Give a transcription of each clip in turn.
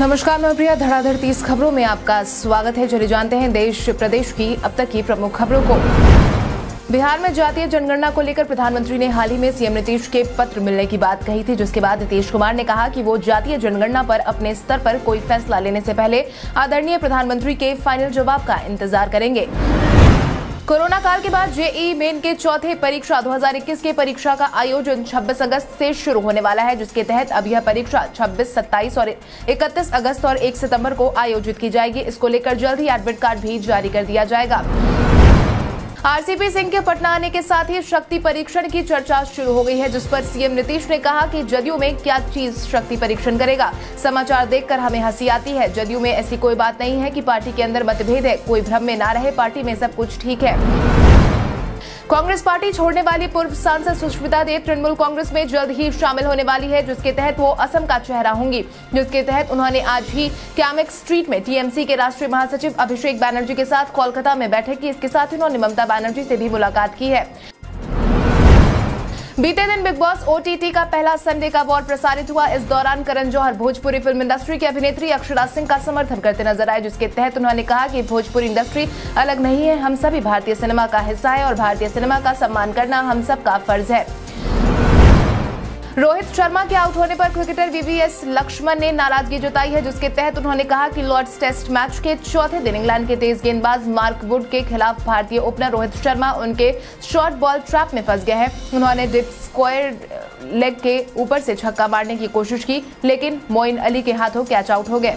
नमस्कार, मैं प्रिया। धड़ाधड़ 30 खबरों में आपका स्वागत है। चलिए जानते हैं देश प्रदेश की अब तक की प्रमुख खबरों को। बिहार में जातीय जनगणना को लेकर प्रधानमंत्री ने हाल ही में सीएम नीतीश के पत्र मिलने की बात कही थी, जिसके बाद नीतीश कुमार ने कहा कि वो जातीय जनगणना पर अपने स्तर पर कोई फैसला लेने से पहले आदरणीय प्रधानमंत्री के फाइनल जवाब का इंतजार करेंगे। कोरोना काल के बाद जेईई मेन के चौथे परीक्षा 2021 के परीक्षा का आयोजन 26 अगस्त से शुरू होने वाला है, जिसके तहत अब यह परीक्षा 26, 27 और 31 अगस्त और 1 सितंबर को आयोजित की जाएगी। इसको लेकर जल्द ही एडमिट कार्ड भी जारी कर दिया जाएगा। आरसीपी सिंह के पटना आने के साथ ही शक्ति परीक्षण की चर्चा शुरू हो गई है, जिस पर सीएम नीतीश ने कहा कि जदयू में क्या चीज शक्ति परीक्षण करेगा। समाचार देखकर हमें हंसी आती है। जदयू में ऐसी कोई बात नहीं है कि पार्टी के अंदर मतभेद है, कोई भ्रम में ना रहे, पार्टी में सब कुछ ठीक है। कांग्रेस पार्टी छोड़ने वाली पूर्व सांसद सुष्मिता देव तृणमूल कांग्रेस में जल्द ही शामिल होने वाली है, जिसके तहत वो असम का चेहरा होंगी। जिसके तहत उन्होंने आज ही कैमिक स्ट्रीट में टीएमसी के राष्ट्रीय महासचिव अभिषेक बनर्जी के साथ कोलकाता में बैठक की। इसके साथ उन्होंने ममता बनर्जी से भी मुलाकात की है। बीते दिन बिग बॉस ओटीटी का पहला संडे का अवार्ड प्रसारित हुआ। इस दौरान करण जौहर भोजपुरी फिल्म इंडस्ट्री की अभिनेत्री अक्षरा सिंह का समर्थन करते नजर आए, जिसके तहत उन्होंने कहा कि भोजपुरी इंडस्ट्री अलग नहीं है, हम सभी भारतीय सिनेमा का हिस्सा है और भारतीय सिनेमा का सम्मान करना हम सबका फर्ज है। रोहित शर्मा के आउट होने पर क्रिकेटर VVS लक्ष्मण ने नाराजगी जताई है, जिसके तहत उन्होंने कहा कि लॉर्ड्स टेस्ट मैच के चौथे दिन इंग्लैंड के तेज गेंदबाज मार्क वुड के खिलाफ भारतीय ओपनर रोहित शर्मा उनके शॉर्ट बॉल ट्रैप में फंस गए हैं। उन्होंने डिप स्क्वायर लेग के ऊपर से छक्का मारने की कोशिश की, लेकिन मोइन अली के हाथों कैच आउट हो गए।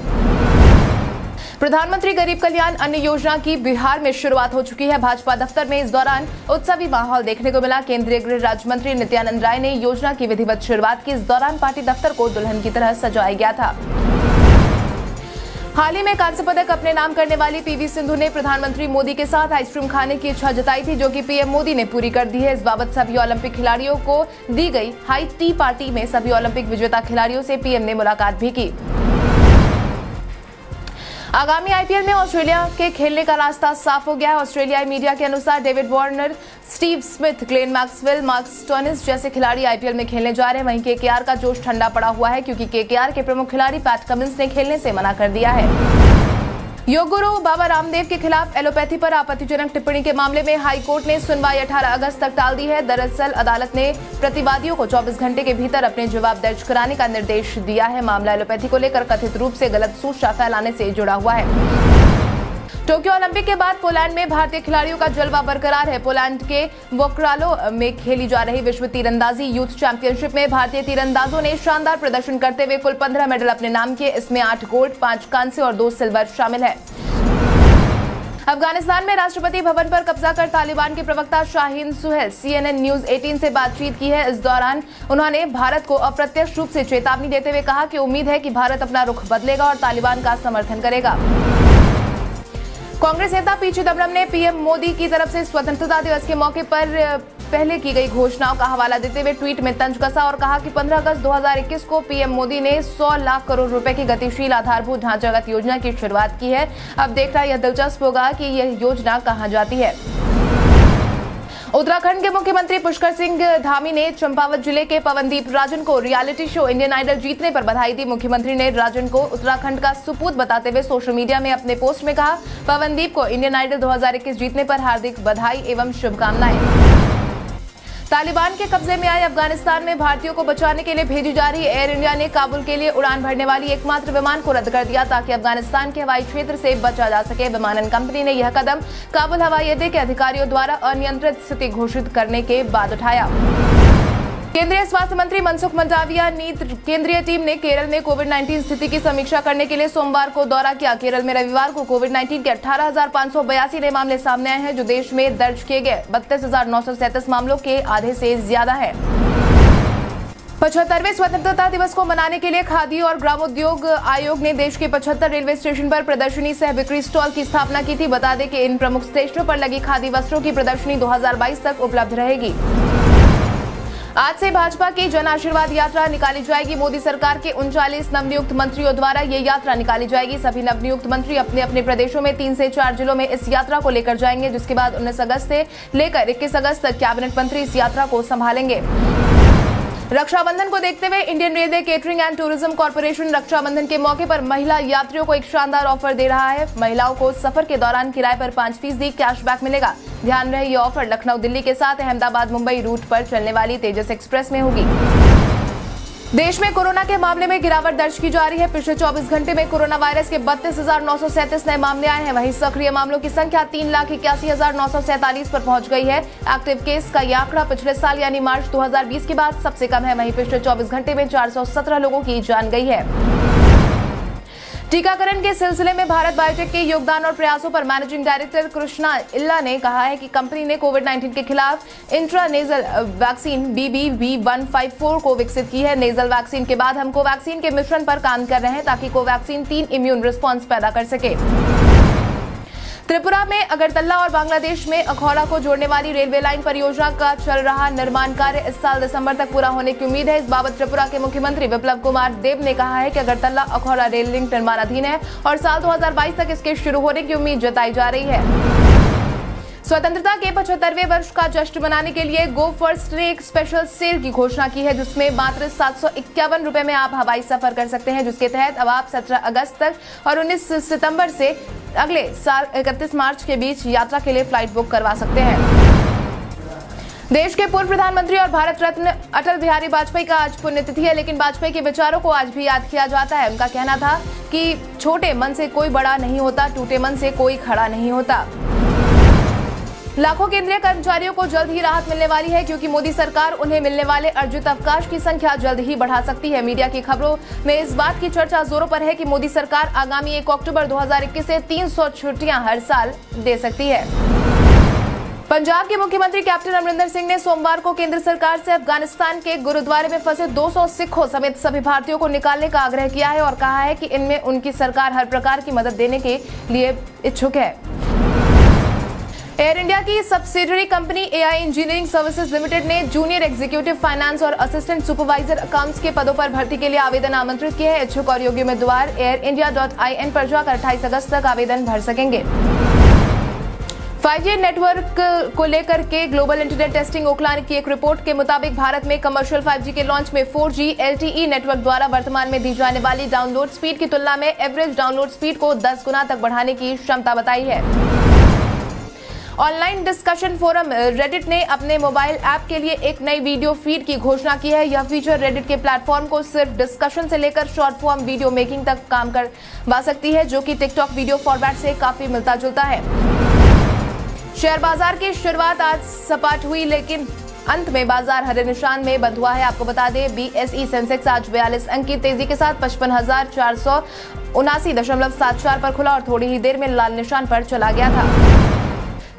प्रधानमंत्री गरीब कल्याण अन्न योजना की बिहार में शुरुआत हो चुकी है। भाजपा दफ्तर में इस दौरान उत्सवी माहौल देखने को मिला। केंद्रीय गृह राज्य मंत्री नित्यानंद राय ने योजना की विधिवत शुरुआत की। इस दौरान पार्टी दफ्तर को दुल्हन की तरह सजाया गया था। हाल ही में कांस्य पदक अपने नाम करने वाली PV सिंधु ने प्रधानमंत्री मोदी के साथ आइसक्रीम खाने की इच्छा जताई थी, जो कि PM मोदी ने पूरी कर दी है। इस बाबत सभी ओलंपिक खिलाड़ियों को दी गई हाई टी पार्टी में सभी ओलंपिक विजेता खिलाड़ियों से PM ने मुलाकात भी की। आगामी IPL में ऑस्ट्रेलिया के खेलने का रास्ता साफ हो गया है। ऑस्ट्रेलियाई मीडिया के अनुसार David Warner, Steve Smith, Glenn Maxwell, Marcus Stoinis जैसे खिलाड़ी IPL में खेलने जा रहे हैं। वहीं KKR का जोश ठंडा पड़ा हुआ है, क्योंकि KKR के प्रमुख खिलाड़ी पैट कमिंस ने खेलने से मना कर दिया है। योग गुरु बाबा रामदेव के खिलाफ एलोपैथी पर आपत्तिजनक टिप्पणी के मामले में हाईकोर्ट ने सुनवाई 18 अगस्त तक टाल दी है। दरअसल अदालत ने प्रतिवादियों को 24 घंटे के भीतर अपने जवाब दर्ज कराने का निर्देश दिया है। मामला एलोपैथी को लेकर कथित रूप से गलत सूचना फैलाने से जुड़ा हुआ है। टोक्यो ओलंपिक के बाद पोलैंड में भारतीय खिलाड़ियों का जलवा बरकरार है। पोलैंड के वोक्रालो में खेली जा रही विश्व तीरंदाजी यूथ चैंपियनशिप में भारतीय तीरंदाजों ने शानदार प्रदर्शन करते हुए कुल 15 मेडल अपने नाम किए। इसमें 8 गोल्ड, 5 कांस्य और 2 सिल्वर शामिल है। अफगानिस्तान में राष्ट्रपति भवन पर कब्जा कर तालिबान के प्रवक्ता शाहीन सुहेल CNN न्यूज 18 से बातचीत की है। इस दौरान उन्होंने भारत को अप्रत्यक्ष रूप से चेतावनी देते हुए कहा कि उम्मीद है कि भारत अपना रुख बदलेगा और तालिबान का समर्थन करेगा। कांग्रेस नेता पी चिदम्बरम ने PM मोदी की तरफ से स्वतंत्रता दिवस के मौके पर पहले की गई घोषणाओं का हवाला देते हुए ट्वीट में तंज कसा और कहा कि 15 अगस्त 2021 को PM मोदी ने 100 लाख करोड़ रुपए की गतिशील आधारभूत ढांचागत योजना की शुरुआत की है। अब देखना यह दिलचस्प होगा कि यह योजना कहां जाती है। उत्तराखंड के मुख्यमंत्री पुष्कर सिंह धामी ने चंपावत जिले के पवनदीप राजन को रियलिटी शो इंडियन आइडल जीतने पर बधाई दी। मुख्यमंत्री ने राजन को उत्तराखंड का सुपूत बताते हुए सोशल मीडिया में अपने पोस्ट में कहा, पवनदीप को इंडियन आइडल 2021 जीतने पर हार्दिक बधाई एवं शुभकामनाएं। तालिबान के कब्जे में आए अफगानिस्तान में भारतीयों को बचाने के लिए भेजी जा रही एयर इंडिया ने काबुल के लिए उड़ान भरने वाली एकमात्र विमान को रद्द कर दिया, ताकि अफगानिस्तान के हवाई क्षेत्र से बचा जा सके। विमानन कंपनी ने यह कदम काबुल हवाई अड्डे के अधिकारियों द्वारा अनियंत्रित स्थिति घोषित करने के बाद उठाया। केंद्रीय स्वास्थ्य मंत्री मनसुख मंडाविया की केंद्रीय टीम ने केरल में कोविड-19 स्थिति की समीक्षा करने के लिए सोमवार को दौरा किया। केरल में रविवार को कोविड-19 के 18,582 नए मामले सामने आए हैं, जो देश में दर्ज किए गए 32,937 मामलों के आधे से ज्यादा है। 75वें स्वतंत्रता दिवस को मनाने के लिए खादी और ग्रामोद्योग आयोग ने देश के 75 रेलवे स्टेशन पर प्रदर्शनी सह बिक्री स्टॉल की स्थापना की थी। बता दें कि इन प्रमुख स्टेशनों पर लगी खादी वस्त्रों की प्रदर्शनी 2022 तक उपलब्ध रहेगी। आज से भाजपा की जन आशीर्वाद यात्रा निकाली जाएगी। मोदी सरकार के 39 नवनियुक्त मंत्रियों द्वारा ये यात्रा निकाली जाएगी। सभी नवनियुक्त मंत्री अपने अपने प्रदेशों में 3 से 4 जिलों में इस यात्रा को लेकर जाएंगे, जिसके बाद 19 अगस्त से लेकर 21 अगस्त तक कैबिनेट मंत्री इस यात्रा को संभालेंगे। रक्षाबंधन को देखते हुए Indian railway catering and tourism corporation Rakshabandhan के मौके पर महिला यात्रियों को एक शानदार ऑफर दे रहा है। महिलाओं को सफर के दौरान किराए पर 5% कैशबैक मिलेगा। ध्यान रहे, ये ऑफर लखनऊ दिल्ली के साथ अहमदाबाद मुंबई रूट पर चलने वाली तेजस एक्सप्रेस में होगी। देश में कोरोना के मामले में गिरावट दर्ज की जा रही है। पिछले 24 घंटे में कोरोना वायरस के 32,937 नए मामले आए हैं। वहीं सक्रिय मामलों की संख्या 3,81,947 पर पहुंच गई है। एक्टिव केस का ये आंकड़ा पिछले साल यानी मार्च 2020 के बाद सबसे कम है। वहीं पिछले 24 घंटे में 417 लोगों की जान गई है। टीकाकरण के सिलसिले में भारत बायोटेक के योगदान और प्रयासों पर मैनेजिंग डायरेक्टर कृष्णा इल्ला ने कहा है कि कंपनी ने कोविड-19 के खिलाफ इंट्रानेजल वैक्सीन BBV154 को विकसित की है। नेजल वैक्सीन के बाद हम कोवैक्सीन के मिश्रण पर काम कर रहे हैं ताकि कोवैक्सीन 3 इम्यून रिस्पॉन्स पैदा कर सके। त्रिपुरा में अगरतला और बांग्लादेश में अखौड़ा को जोड़ने वाली रेलवे लाइन परियोजना का चल रहा निर्माण कार्य इस साल दिसंबर तक पूरा होने की उम्मीद है। इस बाबत त्रिपुरा के मुख्यमंत्री विप्लव कुमार देब ने कहा है कि अगरतला अखौड़ा रेल लिंक निर्माणाधीन है और साल 2022 तक इसके शुरू होने की उम्मीद जताई जा रही है। स्वतंत्रता के 75वें वर्ष का जश्न मनाने के लिए गो फर्स्ट ने एक स्पेशल सेल की घोषणा की है, जिसमें मात्र 751 रुपए में आप हवाई सफर कर सकते हैं, जिसके तहत अब आप 17 अगस्त तक और 19 सितंबर से अगले साल 31 मार्च के बीच यात्रा के लिए फ्लाइट बुक करवा सकते हैं। देश के पूर्व प्रधानमंत्री और भारत रत्न अटल बिहारी वाजपेयी का आज पुण्यतिथि है, लेकिन वाजपेयी के विचारों को आज भी याद किया जाता है। उनका कहना था कि छोटे मन से कोई बड़ा नहीं होता, टूटे मन से कोई खड़ा नहीं होता। लाखों केंद्रीय कर्मचारियों को जल्द ही राहत मिलने वाली है, क्योंकि मोदी सरकार उन्हें मिलने वाले अर्जित अवकाश की संख्या जल्द ही बढ़ा सकती है। मीडिया की खबरों में इस बात की चर्चा जोरों पर है कि मोदी सरकार आगामी 1 अक्टूबर 2021 से 300 छुट्टियां हर साल दे सकती है। पंजाब के मुख्यमंत्री कैप्टन अमरिंदर सिंह ने सोमवार को केंद्र सरकार से अफगानिस्तान के गुरुद्वारे में फंसे 200 सिखों समेत सभी भारतीयों को निकालने का आग्रह किया है और कहा है कि इनमें उनकी सरकार हर प्रकार की मदद देने के लिए इच्छुक है। एयर इंडिया की subsidiary company AI engineering services limited ने जूनियर एग्जीक्यूटिव फाइनेंस और असिस्टेंट सुपरवाइजर अकाउंट्स के पदों पर भर्ती के लिए आवेदन आमंत्रित किए हैं। इच्छुक और योग्य उम्मीदवार airIndia.in पर जाकर 28 अगस्त तक आवेदन भर सकेंगे। 5G नेटवर्क को लेकर के ग्लोबल इंटरनेट टेस्टिंग ओखला की एक रिपोर्ट के मुताबिक भारत में कमर्शियल 5G के लॉन्च में 4G LTE नेटवर्क द्वारा वर्तमान में दी जाने वाली डाउनलोड स्पीड की तुलना में एवरेज डाउनलोड स्पीड को 10 गुना तक बढ़ाने की क्षमता बताई है। ऑनलाइन डिस्कशन फोरम रेडिट ने अपने मोबाइल ऐप के लिए एक नई वीडियो फीड की घोषणा की है। यह फीचर रेडिट के प्लेटफॉर्म को सिर्फ डिस्कशन से लेकर शॉर्ट फॉर्म वीडियो मेकिंग तक काम करवा सकती है, जो कि टिकटॉक वीडियो फॉर्मेट से काफी मिलता जुलता है। शेयर बाजार की शुरुआत आज सपाट हुई, लेकिन अंत में बाजार हरे निशान में बंद हुआ है। आपको बता दें, BSE सेंसेक्स आज 42 अंक की तेजी के साथ 55,479.74 पर खुला और थोड़ी ही देर में लाल निशान पर चला गया था।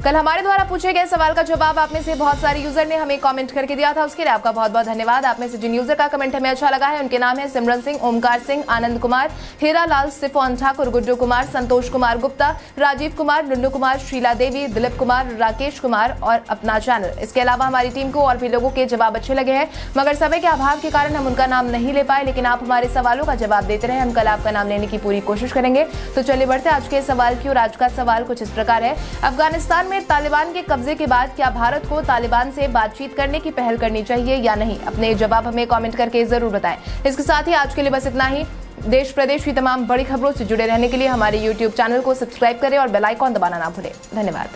कल हमारे द्वारा पूछे गए सवाल का जवाब आप में से बहुत सारे यूजर ने हमें कमेंट करके दिया था, उसके लिए आपका बहुत बहुत धन्यवाद। आप में से जिन यूजर का कमेंट हमें अच्छा लगा है उनके नाम है सिमरन सिंह, ओमकार सिंह, आनंद कुमार, हीरा लाल, सिफोन ठाकुर, गुड्डू कुमार, संतोष कुमार गुप्ता, राजीव कुमार, नुन्नू कुमार, शीला देवी, दिलीप कुमार, राकेश कुमार और अपना चैनल। इसके अलावा हमारी टीम को और भी लोगों के जवाब अच्छे लगे हैं, मगर समय के अभाव के कारण हम उनका नाम नहीं ले पाए, लेकिन आप हमारे सवालों का जवाब देते रहे। हम कल आपका नाम लेने की पूरी कोशिश करेंगे। तो चलिए बढ़ते आज के सवाल की ओर। आज का सवाल कुछ इस प्रकार है, अफगानिस्तान में तालिबान के कब्जे के बाद क्या भारत को तालिबान से बातचीत करने की पहल करनी चाहिए या नहीं? अपने जवाब हमें कमेंट करके जरूर बताएं। इसके साथ ही आज के लिए बस इतना ही। देश प्रदेश की तमाम बड़ी खबरों से जुड़े रहने के लिए हमारे YouTube चैनल को सब्सक्राइब करें और बेल आइकॉन दबाना ना भूलें। धन्यवाद।